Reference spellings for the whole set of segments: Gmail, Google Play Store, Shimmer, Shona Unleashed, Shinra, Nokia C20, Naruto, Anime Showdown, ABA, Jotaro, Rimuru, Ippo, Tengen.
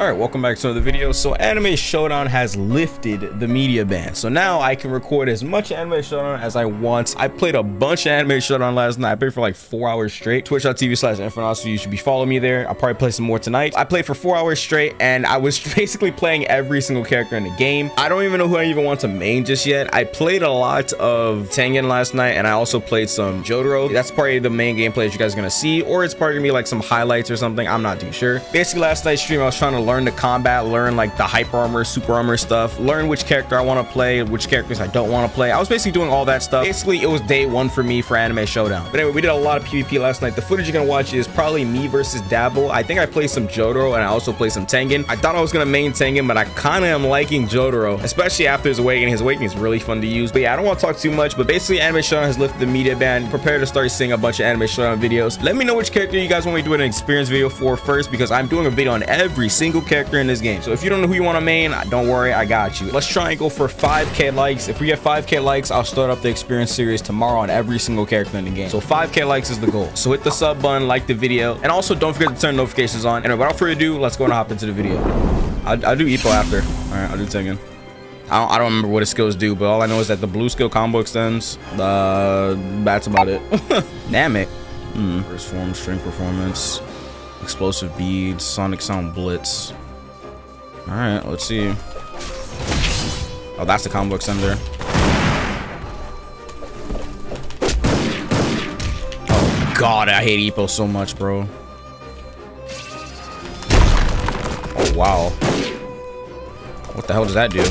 Alright, welcome back to another video. So Anime Showdown has lifted the media ban. So now I can record as much Anime Showdown as I want. I played a bunch of Anime Showdown last night. I played for like 4 hours straight. Twitch.tv/Infernasu. You should be following me there. I'll probably play some more tonight. I played for 4 hours straight and I was basically playing every single character in the game. I don't even know who I even want to main just yet. I played a lot of Tengen last night and I also played some Jotaro. That's probably the main gameplay that you guys are gonna see, or it's probably gonna be like some highlights or something. I'm not too sure. Basically last night's stream I was trying to learn the combat, learn like the hyper armor, super armor stuff, learn which character I want to play, which characters I don't want to play. I was basically doing all that stuff. Basically, it was day one for me for Anime Showdown. But anyway, we did a lot of PvP last night. The footage you're gonna watch is probably me versus Dabble. I think I played some Jotaro and I also played some Tengen. I thought I was gonna main Tengen, but I kind of am liking Jotaro, especially after his awakening. His awakening is really fun to use. But yeah, I don't want to talk too much. But basically, Anime Showdown has lifted the media ban. Prepare to start seeing a bunch of Anime Showdown videos. Let me know which character you guys want me to do an experience video for first, because I'm doing a video on every single character in this game. So if you don't know who you want to main, don't worry, I got you. Let's try and go for 5k likes. If we get 5k likes, I'll start up the experience series tomorrow on every single character in the game. So 5k likes is the goal. So hit the sub button, like the video, and also don't forget to turn notifications on. And without further ado, let's go and hop into the video. I'll do Ippo after. All right, I'll do Tengen. I don't remember what his skills do, but all I know is that the blue skill combo extends. That's about it. Damn it. First form, strength performance. Explosive beads, sonic sound blitz. All right, let's see. Oh, that's the combo extender. Oh God, I hate Ippo so much, bro. Oh wow. What the hell does that do?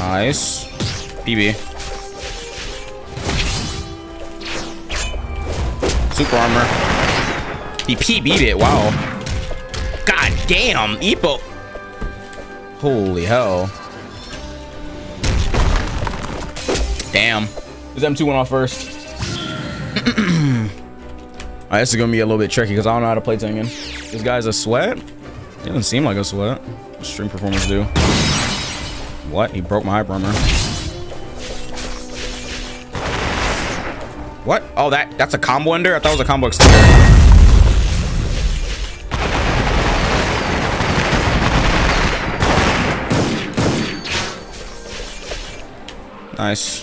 Nice. PB. Super armor. He PB'd it. Wow. God damn, Ippo. Holy hell. Damn. His M2 went off first. All right, this is gonna be a little bit tricky because I don't know how to play Tengen. This guy's a sweat. He doesn't seem like a sweat. What's stream performers do? What? He broke my hyper armor. What? Oh, that's a combo ender? I thought it was a combo extender. Nice.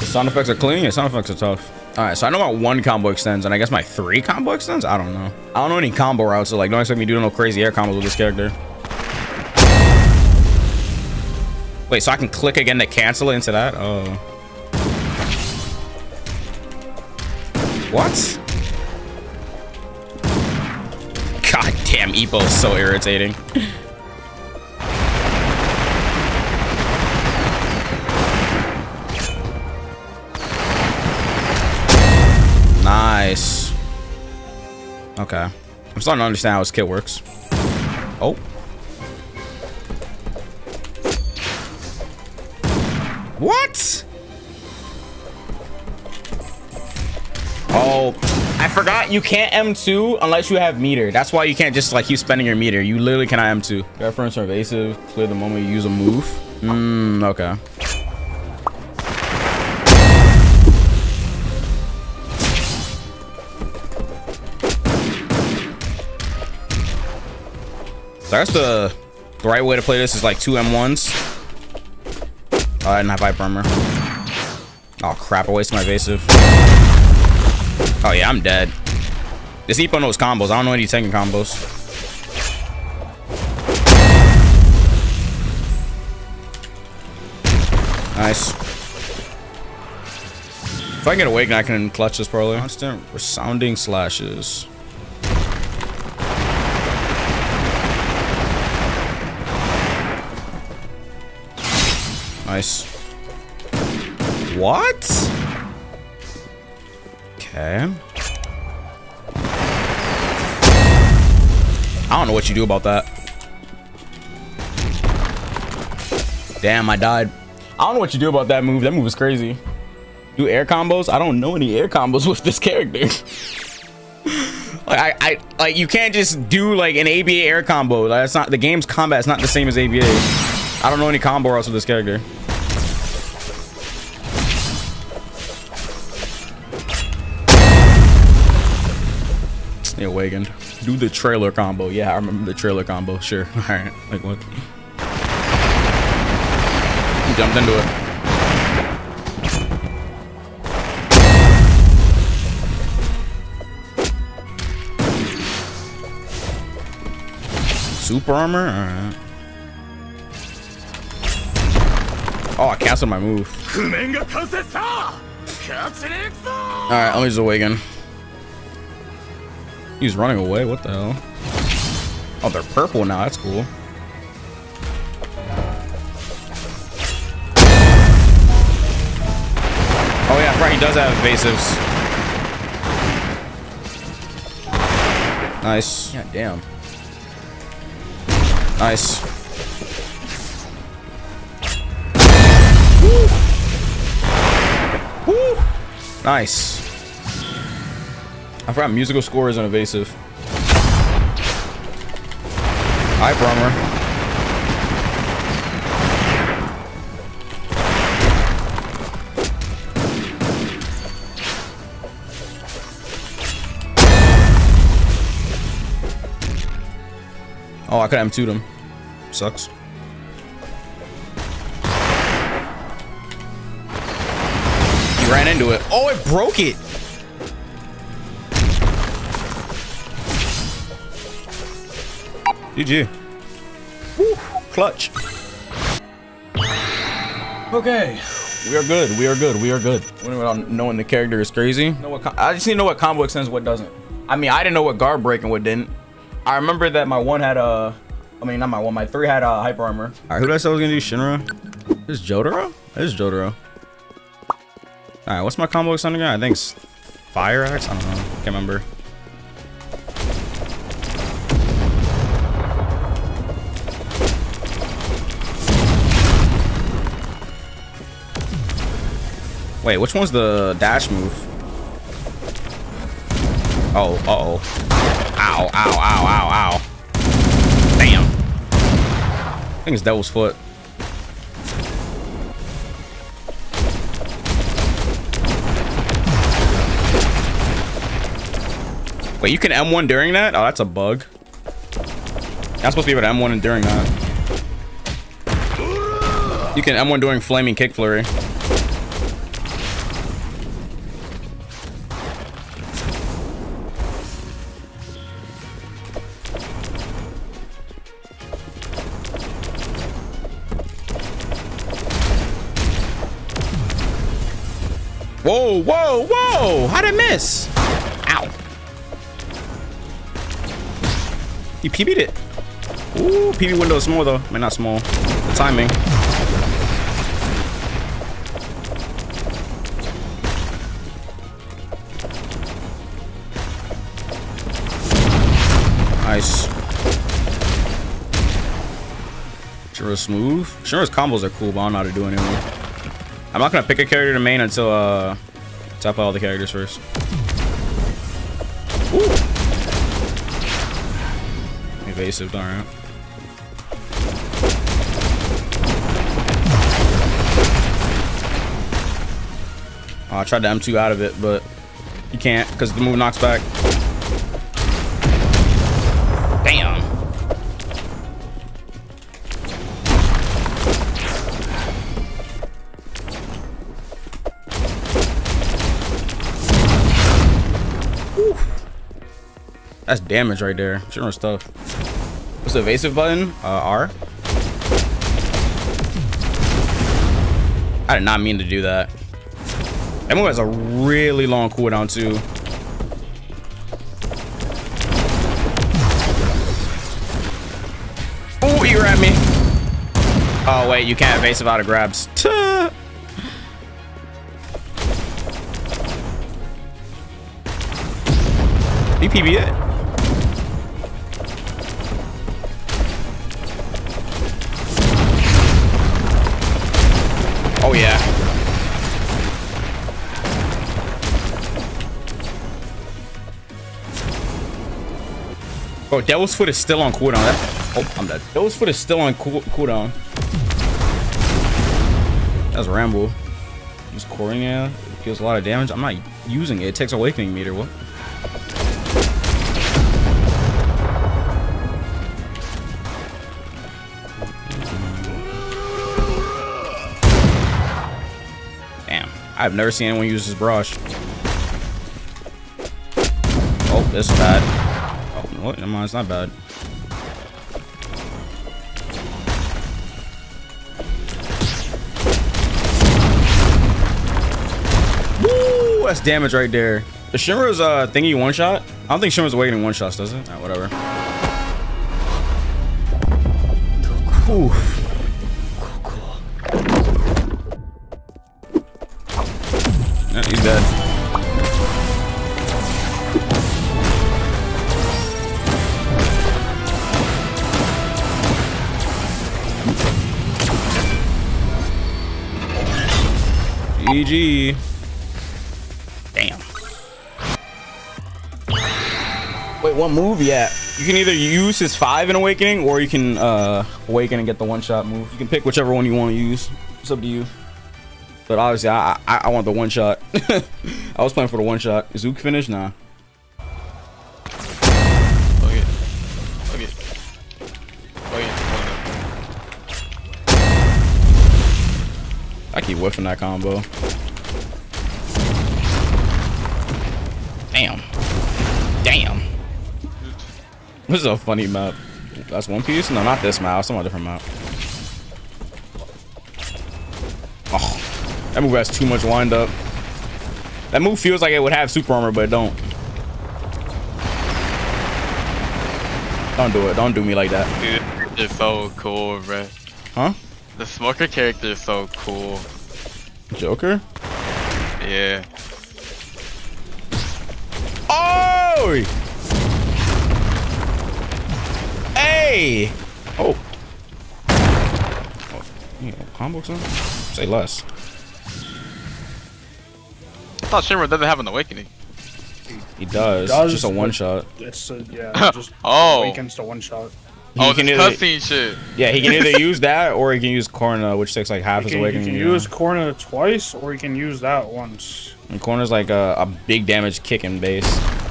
The sound effects are clean. The sound effects are tough. All right, so I know my one combo extends, and I guess my three combo extends? I don't know. I don't know any combo routes, so like, don't expect me to do no crazy air combos with this character. Wait, so I can click again to cancel it into that? Oh. What? God damn, Ippo is so irritating. Nice. Okay. I'm starting to understand how his kit works. Oh. What? Oh, I forgot you can't M2 unless you have meter. That's why you can't just like keep spending your meter. You literally cannot M2. Reference or evasive, clear the moment you use a move. Okay. So I guess the right way to play this is like two M1s. Oh, I didn't have hyper armor. Oh crap, I wasted my evasive. Oh yeah, I'm dead. This Ippo knows combos. I don't know any Tengen combos. Nice. If I can get awake, I can clutch this probably. Constant resounding slashes. Nice. What? Okay. I don't know what you do about that. Damn, I died. I don't know what you do about that move. That move is crazy. Do air combos? I don't know any air combos with this character. Like, like you can't just do like an ABA air combo. Like, that's not the game's combat. It's not the same as ABA. I don't know any combo routes with this character. They awakened. Do the trailer combo. Yeah, I remember the trailer combo. Sure. All right. Like what? He jumped into it. Super armor. All right. Oh, I canceled my move. All right, let me just awaken. He's running away. What the hell? Oh, they're purple now. That's cool. Oh yeah, right. He does have evasives. Nice. God damn. Nice. Woo. Woo. Nice. I forgot musical score is an evasive. Hi, Brummer. Oh, I could have M2'd him. Sucks. He ran into it. Oh, it broke it. GG. Woo, clutch. Okay. We are good. We are good. We are good. Without knowing the character is crazy. I just need to know what combo extends, what doesn't. I mean, I didn't know what guard break and what didn't. I remember that my one had a... I mean, not my one. My three had a hyper armor. All right, who did I say I was going to do? Shinra? This is Jotaro? This is Jotaro. All right, what's my combo extending again? I think it's Fire Axe. I don't know. Can't remember. Wait, which one's the dash move? Oh, uh-oh. Ow, ow, ow, ow, ow. Damn. I think it's Devil's Foot. Wait, you can M1 during that? Oh, that's a bug. You're not supposed to be able to M1 during that. You can M1 during Flaming Kick Flurry. Whoa, whoa, whoa! How'd I miss? Ow. He PB'd it. Ooh, PB window is small though. I mean, not small. The timing. Nice. Shura's smooth. Shura's combos are cool, but I don't know how to do it anymore. I'm not gonna pick a character to main until I play all the characters first. Ooh. Evasive, darn it. Oh, I tried to M2 out of it, but you can't because the move knocks back. Damn. That's damage right there. Sure stuff. What's the evasive button? R. I did not mean to do that. That move has a really long cooldown too. Oh, he grabbed me. Oh wait, you can't evasive out of grabs. Tuh. He PB'd it. Oh, yeah. Bro, Devil's Foot is still on cooldown. Oh, I'm dead. Devil's Foot is still on cooldown. That's Ramble. Just Corina. It deals a lot of damage. I'm not using it. It takes Awakening Meter. What? I've never seen anyone use this brush. Oh, this is bad. Oh, what? Never mind, it's not bad. Woo! That's damage right there. Is Shimmer's thingy one shot? I don't think Shimmer's awakening one shots, does it? Alright, whatever. Oof. He's dead. GG. Damn. Wait, what move? Yeah. You can either use his 5 in Awakening, or you can Awaken and get the one-shot move. You can pick whichever one you want to use. It's up to you. But obviously, I want the one shot. I was playing for the one shot. Is Zook finished? Nah. Okay. I keep whiffing that combo. Damn. Damn. This is a funny map. That's One Piece? No, not this map. It's on a different map. Oh. That move has too much wind up. That move feels like it would have super armor, but it don't. Don't do it. Don't do me like that. Dude, they're so cool, bro. Huh? The Smoker character is so cool. Joker? Yeah. Oh! Hey! Oh. Oh. You know, combo something? Say less. I thought Shimmer doesn't have an awakening. He does. It's just a one shot. It's a, yeah. Just oh. Awakens to one shot. Oh, this cutscene shit. Yeah, he can either use that or he can use Corna, which takes like half his awakening. You can use Corna twice, or he can use that once. And Corna's like a big damage kick in base.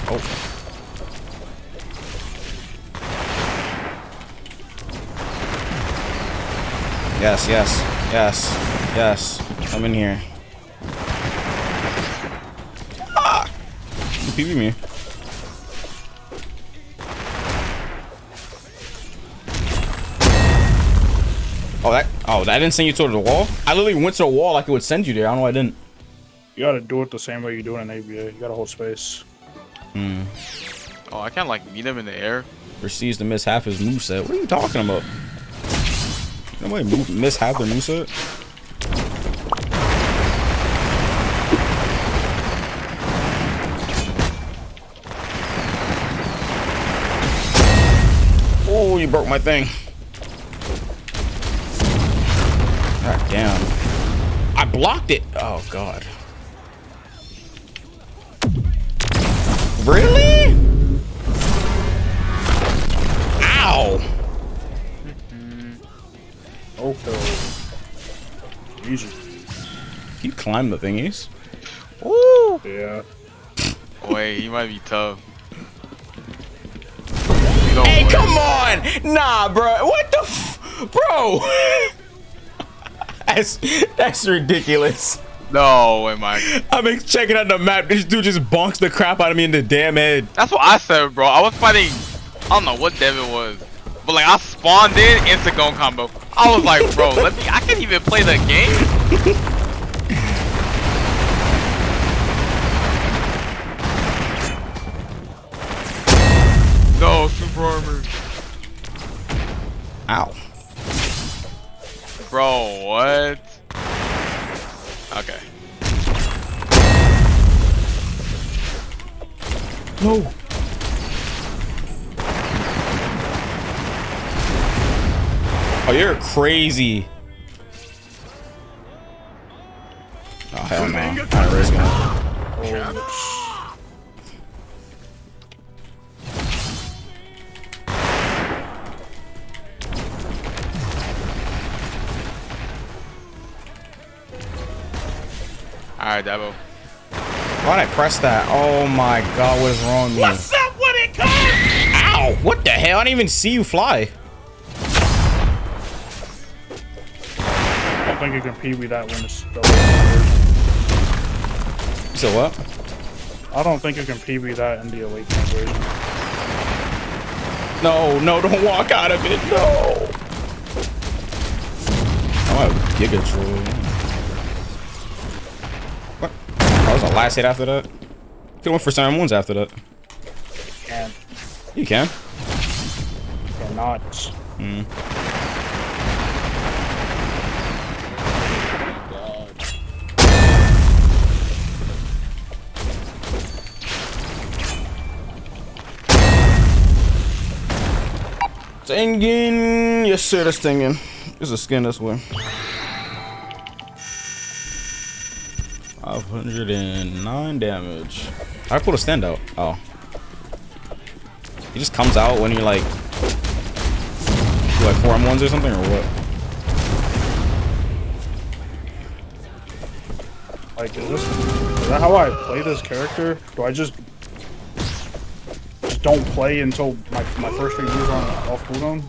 Oh. Yes, yes, yes, yes. Come in here. PB me. Oh that didn't send you toward the wall? I literally went to the wall like it would send you there. I don't know why I didn't. You gotta do it the same way you do it in ABA. You gotta hold space. Hmm. Oh, I can't like meet him in the air. Proceeds to miss half his moveset. What are you talking about? Nobody miss half their moveset. Oh, you broke my thing. God damn. I blocked it. Oh, God. Really? Ow. Okay. Easy. You climb the thingies. Ooh. Yeah. Wait, you might be tough. Hey, come on! Nah, bro. What the f... Bro! that's ridiculous. No way, Mike. I've been checking out the map. This dude just bonks the crap out of me in the damn head. That's what I said, bro. I was fighting... I don't know what dev it was. But, like, I spawned in, insta-gone combo. I was like, bro, let me... I can't even play that game. No, super armor. Ow. Bro, what? Okay. No. Oh, you're crazy. Oh, hell no. I risk it. Oh. Alright, Dabo. Why'd I press that? Oh my god, what is wrong with me? What's up when it comes? Ow! What the hell? I didn't even see you fly. I don't think you can pee with that one. So what? I don't think you can PB that in the Elite version. No, don't walk out of it. No. Oh, I have Giga Troll. What? That was the last hit after that. You can win for certain ones after that. You can. Cannot. Hmm. Tengen, yes sir, that's Tengen. There's a skin this way. 509 damage. I pulled a standout. Oh. He just comes out when you like do like 4M1s or something or what? Like is that how I play this character? Do I just don't play until my first few moves on off cooldown?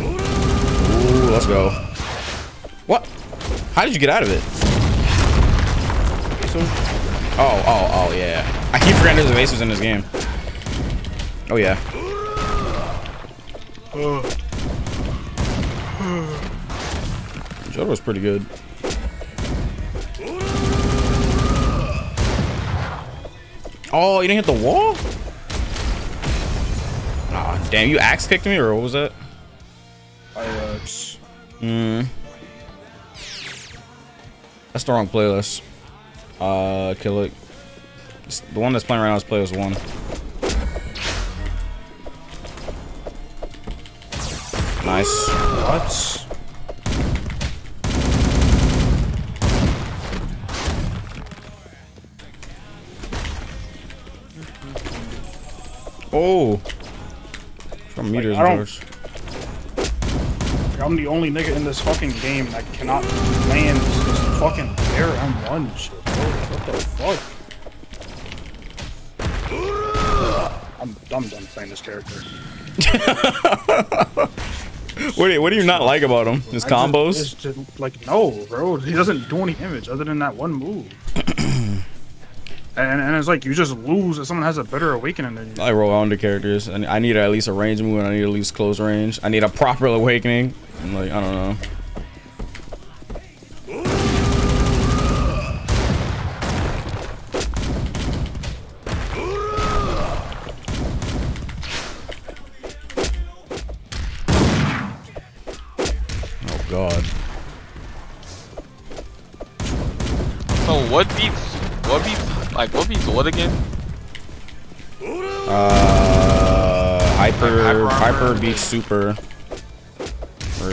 Ooh, let's go. What? How did you get out of it? Oh, yeah. I keep forgetting there's evasives in this game. Oh, yeah. Jotaro's pretty good. Oh, you didn't hit the wall? Ah, oh, damn, you axe kicked me, or what was that? Fireworks. Hmm. That's the wrong playlist. Kill it. The one that's playing right now is playlist 1. Nice. What? Oh, from meters. I'm the only nigga in this fucking game that cannot land this fucking air M1 shit. What the fuck? I'm done playing this character. What do you not like about him? His combos? Just, like no, bro. He doesn't do any damage other than that one move. And it's like you just lose if someone has a better awakening than you. I roll under characters, and I need at least a range move, and I need at least close range. I need a proper awakening. I'm like, I don't know. Oh God. So what beats what again? Hyper beats super. Or,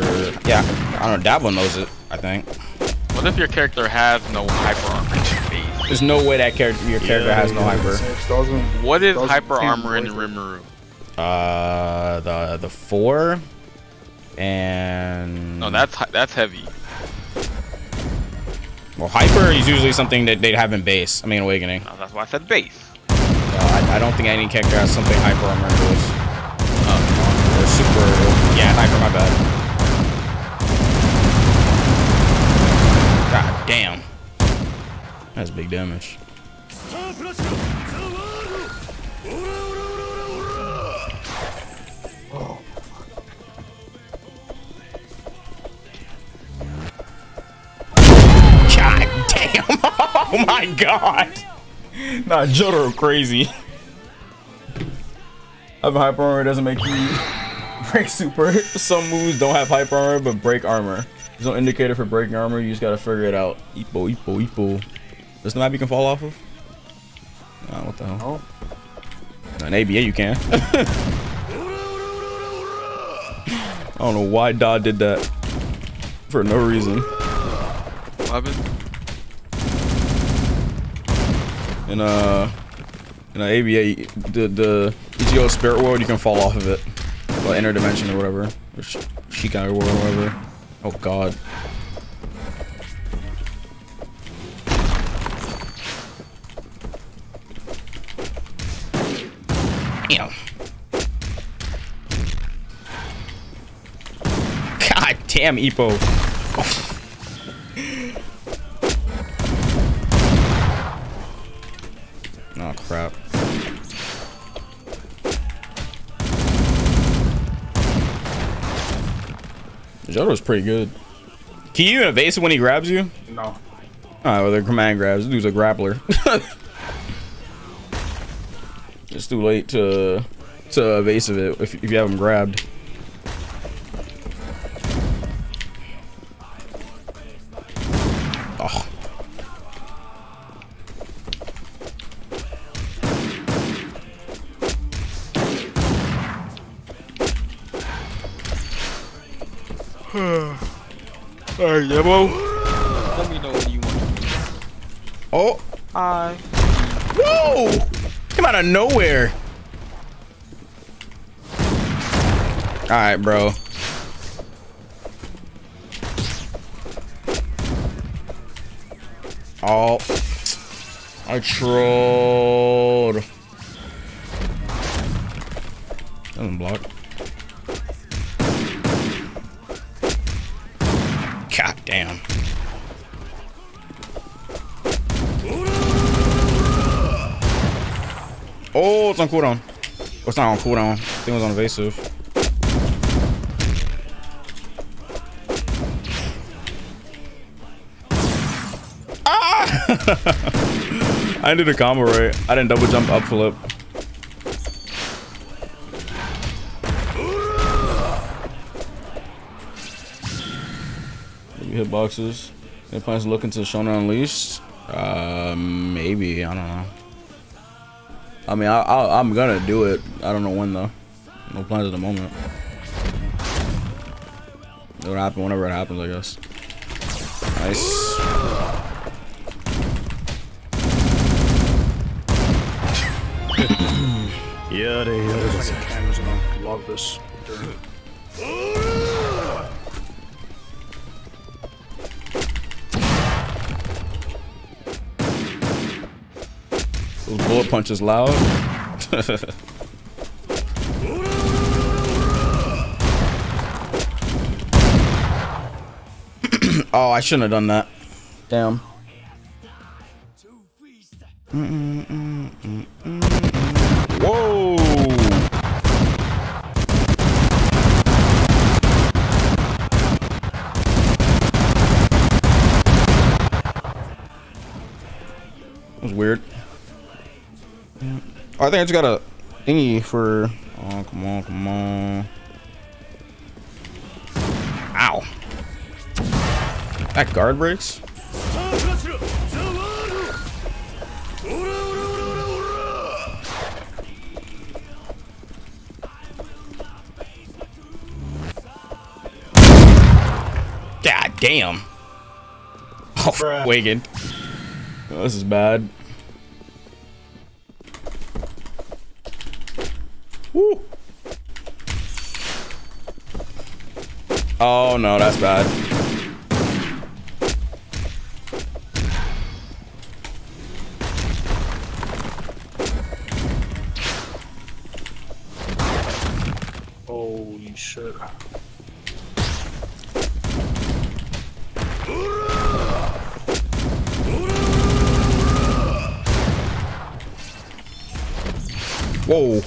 yeah, I don't know, Dabble knows it, I think. What if your character has no hyper armor? There's no way that your character has no hyper. What is hyper armor in Rimuru? The 4 and no, that's heavy. Well, hyper is usually something that they'd have in base. I mean, awakening. No, that's why I said base. I don't think any character has something hyper armor goes. Or super. Yeah, hyper, my bad. God damn. That's big damage. Oh. Oh my God! Nah, Jotaro crazy. Having hyper armor doesn't make you break super. Some moves don't have hyper armor, but break armor. There's no indicator for breaking armor. You just gotta figure it out. Ippo. There's no map you can fall off of? Nah, what the hell? Oh. An ABA you can. I don't know why Dodd did that. For no reason. What happened? In a ABA, the EGO Spirit World, you can fall off of it. Well, inner dimension or whatever. Or Shikai World or whatever. Oh God. you know. God damn, Ippo. Oh, crap. Jotaro's pretty good. Can you evasive when he grabs you? No. All right, well, they're command grabs. This dude's a grappler. It's too late to evasive it if you have him grabbed. Oh. All right, Yebo. Let me know what you want. Oh. Hi. Whoa! Came out of nowhere. All right, bro. Oh, I trolled. Doesn't block. God damn. Oh, it's on cooldown. Oh, it's not on cooldown. I think it was on evasive. Ah! I did a combo right. I didn't double jump up flip. Maybe hitboxes. Any plans to look into Shona Unleashed? Maybe. I don't know. I mean, I'm gonna do it. I don't know when though. No plans at the moment. It'll happen whenever it happens, I guess. Nice. Yeah, they love this. Bullet punch is loud. Oh, I shouldn't have done that. Damn. Whoa. That was weird. Oh, I think I just got a thingy for. Oh, come on, come on. Ow. That guard breaks? God damn. Oh, Wigan. Oh, this is bad. Woo. Oh no, that's bad. Holy shit. Whoa.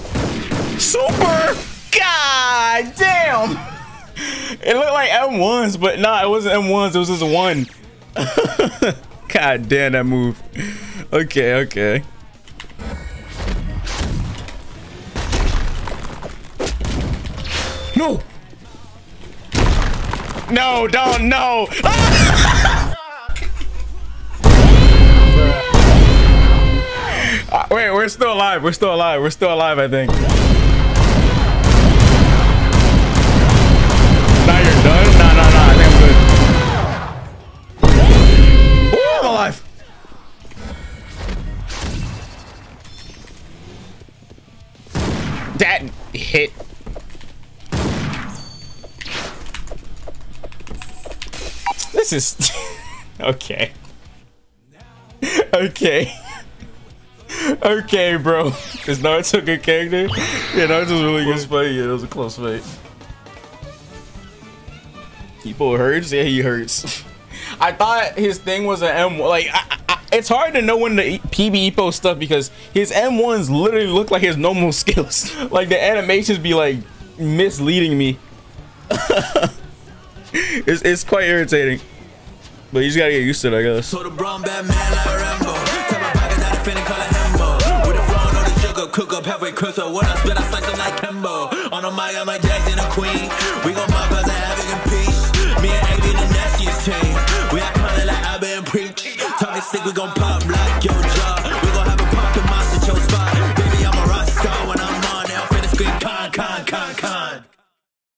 Super! God damn! It looked like M1s, but nah, it wasn't M1s, it was just one. God damn that move. Okay, okay. No! No, don't, no! Wait, we're still alive, we're still alive, we're still alive, I think. That hit. This is okay. Okay. Okay, bro. Is Naruto a good character? Yeah, Naruto's really good fight. Yeah, it was a close fight. Ippo hurts? Yeah, he hurts. I thought his thing was an M1. Like, it's hard to know when the PB Ippo stuff because his M1s literally look like his normal skills. Like, the animations be, like, misleading me. It's quite irritating. But you just gotta get used to it, I guess. So the brown bad man like Rambo. Tell my pocket not a finna call it Hembo. With the flow, no the sugar, cook up halfway crystal. When I spit, I slice them like Kembo. On a mic, I'm like Jack and a Queen. We gon' mock us and have it in peace. Me and AB the nastiest chain. We act kinda like I've been preach. Talking sick, we gon' pop like yo jaw. We gon' have a pop in monster show spot. Baby, I'm a rock star when I'm on. Now finna scream con, con, con, con.